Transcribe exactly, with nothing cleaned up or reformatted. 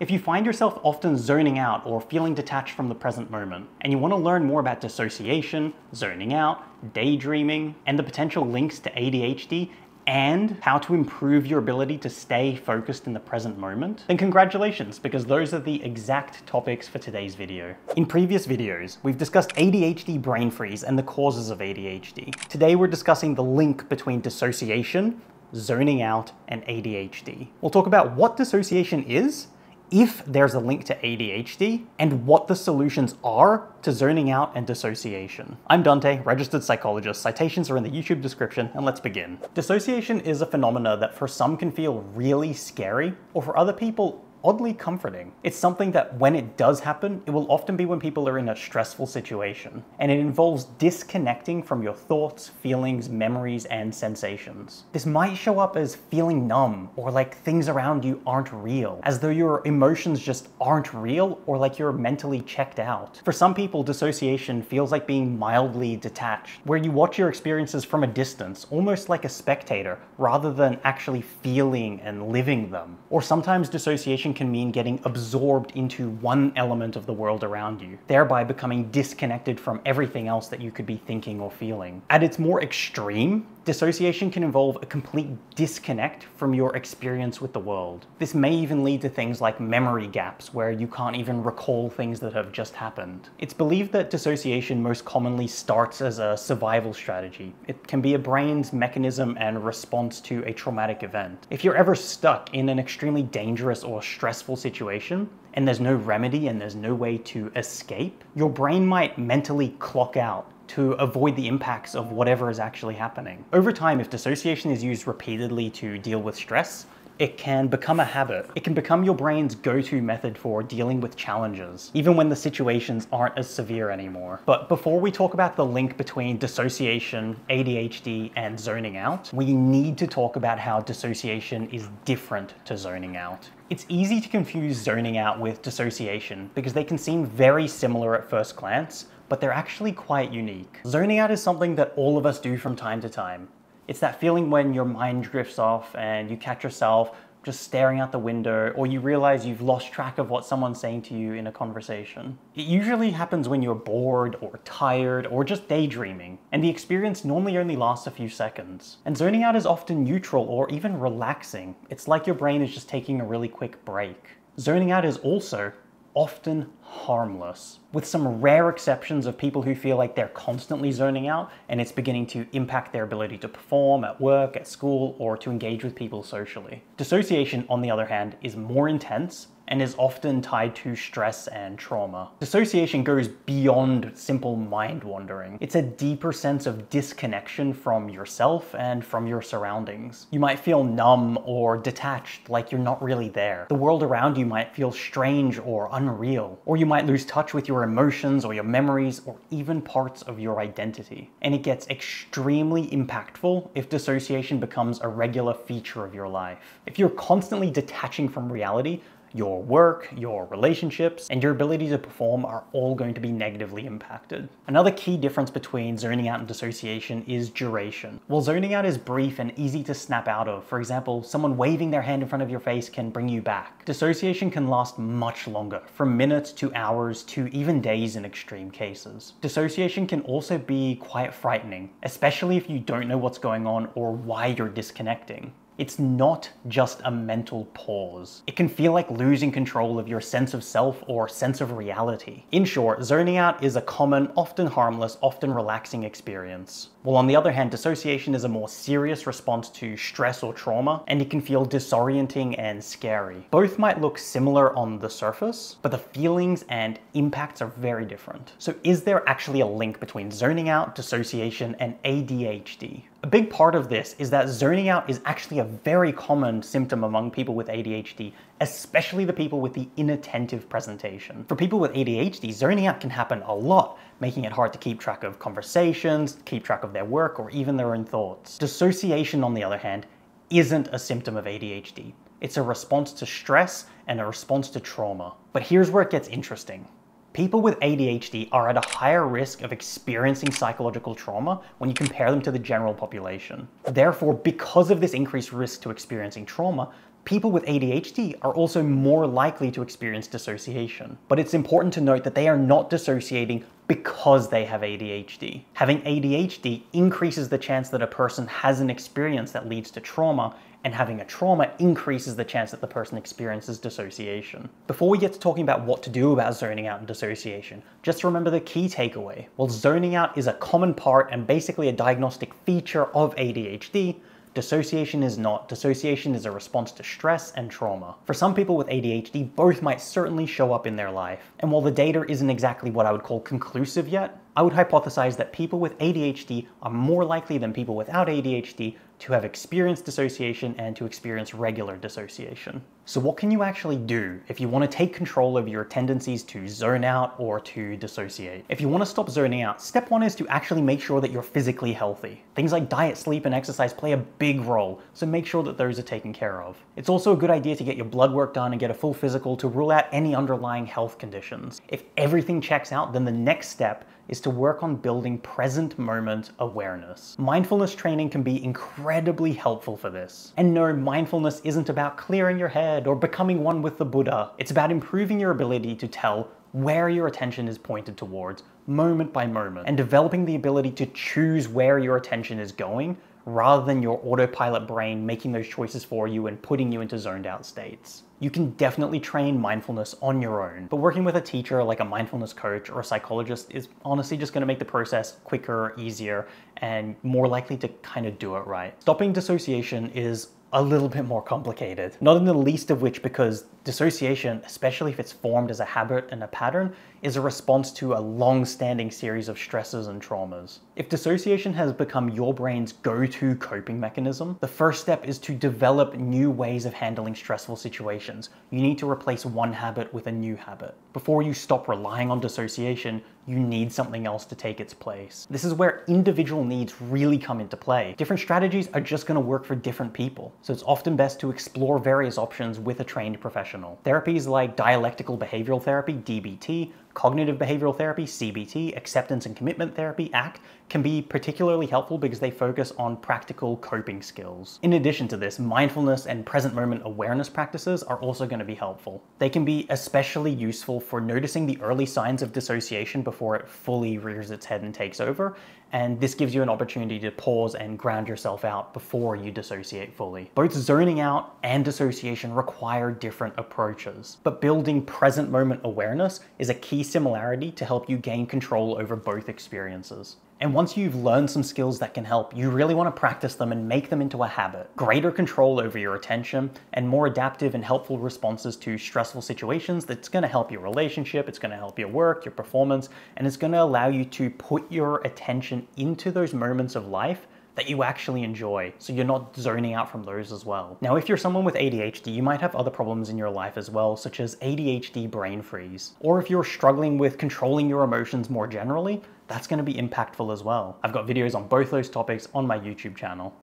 If you find yourself often zoning out or feeling detached from the present moment, and you want to learn more about dissociation, zoning out, daydreaming, and the potential links to A D H D, and how to improve your ability to stay focused in the present moment, then congratulations, because those are the exact topics for today's video. In previous videos, we've discussed A D H D brain freeze and the causes of A D H D. Today, we're discussing the link between dissociation, zoning out, and A D H D. We'll talk about what dissociation is, if there's a link to A D H D, and what the solutions are to zoning out and dissociation. I'm Dante, registered psychologist. Citations are in the YouTube description, and let's begin. Dissociation is a phenomena that for some can feel really scary, or for other people, oddly comforting. It's something that when it does happen, it will often be when people are in a stressful situation, and it involves disconnecting from your thoughts, feelings, memories, and sensations. This might show up as feeling numb, or like things around you aren't real, as though your emotions just aren't real, or like you're mentally checked out. For some people, dissociation feels like being mildly detached, where you watch your experiences from a distance, almost like a spectator, rather than actually feeling and living them. Or sometimes dissociation can mean getting absorbed into one element of the world around you, thereby becoming disconnected from everything else that you could be thinking or feeling. At its more extreme, dissociation can involve a complete disconnect from your experience with the world. This may even lead to things like memory gaps, where you can't even recall things that have just happened. It's believed that dissociation most commonly starts as a survival strategy. It can be a brain's mechanism and response to a traumatic event. If you're ever stuck in an extremely dangerous or stressful situation, and there's no remedy and there's no way to escape, your brain might mentally clock out to avoid the impacts of whatever is actually happening. Over time, if dissociation is used repeatedly to deal with stress, it can become a habit. It can become your brain's go-to method for dealing with challenges, even when the situations aren't as severe anymore. But before we talk about the link between dissociation, A D H D, and zoning out, we need to talk about how dissociation is different to zoning out. It's easy to confuse zoning out with dissociation because they can seem very similar at first glance, but they're actually quite unique. Zoning out is something that all of us do from time to time. It's that feeling when your mind drifts off and you catch yourself just staring out the window, or you realize you've lost track of what someone's saying to you in a conversation. It usually happens when you're bored or tired or just daydreaming, and the experience normally only lasts a few seconds. And zoning out is often neutral or even relaxing. It's like your brain is just taking a really quick break. Zoning out is also often harmless, with some rare exceptions of people who feel like they're constantly zoning out and it's beginning to impact their ability to perform at work, at school, or to engage with people socially. Dissociation, on the other hand, is more intense and is often tied to stress and trauma. Dissociation goes beyond simple mind wandering. It's a deeper sense of disconnection from yourself and from your surroundings. You might feel numb or detached, like you're not really there. The world around you might feel strange or unreal, or you might lose touch with your emotions or your memories or even parts of your identity. And it gets extremely impactful if dissociation becomes a regular feature of your life. If you're constantly detaching from reality, your work, your relationships, and your ability to perform are all going to be negatively impacted. Another key difference between zoning out and dissociation is duration. While zoning out is brief and easy to snap out of, for example, someone waving their hand in front of your face can bring you back, dissociation can last much longer, from minutes to hours to even days in extreme cases. Dissociation can also be quite frightening, especially if you don't know what's going on or why you're disconnecting. It's not just a mental pause. It can feel like losing control of your sense of self or sense of reality. In short, zoning out is a common, often harmless, often relaxing experience. While on the other hand, dissociation is a more serious response to stress or trauma, and it can feel disorienting and scary. Both might look similar on the surface, but the feelings and impacts are very different. So is there actually a link between zoning out, dissociation, and A D H D? A big part of this is that zoning out is actually a very common symptom among people with A D H D, especially the people with the inattentive presentation. For people with A D H D, zoning out can happen a lot, making it hard to keep track of conversations, keep track of their work, or even their own thoughts. Dissociation, on the other hand, isn't a symptom of A D H D. It's a response to stress and a response to trauma. But here's where it gets interesting. People with A D H D are at a higher risk of experiencing psychological trauma when you compare them to the general population. Therefore, because of this increased risk to experiencing trauma, People with A D H D are also more likely to experience dissociation. But it's important to note that they are not dissociating because they have A D H D. Having A D H D increases the chance that a person has an experience that leads to trauma, and having a trauma increases the chance that the person experiences dissociation. Before we get to talking about what to do about zoning out and dissociation, just remember the key takeaway. While zoning out is a common part and basically a diagnostic feature of A D H D, dissociation is not. Dissociation is a response to stress and trauma. For some people with A D H D, both might certainly show up in their life. And while the data isn't exactly what I would call conclusive yet, I would hypothesize that people with A D H D are more likely than people without A D H D to have experienced dissociation and to experience regular dissociation. So what can you actually do if you want to take control of your tendencies to zone out or to dissociate? If you want to stop zoning out, step one is to actually make sure that you're physically healthy. Things like diet, sleep, and exercise play a big role, so make sure that those are taken care of. It's also a good idea to get your blood work done and get a full physical to rule out any underlying health conditions. If everything checks out, then the next step is to work on building present moment awareness. Mindfulness training can be incredibly helpful for this. And no, mindfulness isn't about clearing your head or becoming one with the Buddha. It's about improving your ability to tell where your attention is pointed towards, moment by moment, and developing the ability to choose where your attention is going, rather than your autopilot brain making those choices for you and putting you into zoned out states. You can definitely train mindfulness on your own, but working with a teacher like a mindfulness coach or a psychologist is honestly just going to make the process quicker, easier, and more likely to kind of do it right. Stopping dissociation is a little bit more complicated, not in the least of which because dissociation, especially if it's formed as a habit and a pattern, is a response to a long-standing series of stresses and traumas. If dissociation has become your brain's go-to coping mechanism, the first step is to develop new ways of handling stressful situations. You need to replace one habit with a new habit. Before you stop relying on dissociation, you need something else to take its place. This is where individual needs really come into play. Different strategies are just going to work for different people, so it's often best to explore various options with a trained professional. Therapies like dialectical behavioral therapy, D B T, cognitive behavioral therapy, C B T, acceptance and commitment therapy, A C T, can be particularly helpful because they focus on practical coping skills. In addition to this, mindfulness and present moment awareness practices are also going to be helpful. They can be especially useful for noticing the early signs of dissociation before it fully rears its head and takes over, and this gives you an opportunity to pause and ground yourself out before you dissociate fully. Both zoning out and dissociation require different approaches, but building present moment awareness is a key similarity to help you gain control over both experiences. And once you've learned some skills that can help, you really want to practice them and make them into a habit. Greater control over your attention and more adaptive and helpful responses to stressful situations, that's going to help your relationship, it's going to help your work, your performance, and it's going to allow you to put your attention into those moments of life that you actually enjoy, so you're not zoning out from those as well. Now, if you're someone with A D H D, you might have other problems in your life as well, such as A D H D brain freeze. Or if you're struggling with controlling your emotions more generally, that's going to be impactful as well. I've got videos on both those topics on my YouTube channel.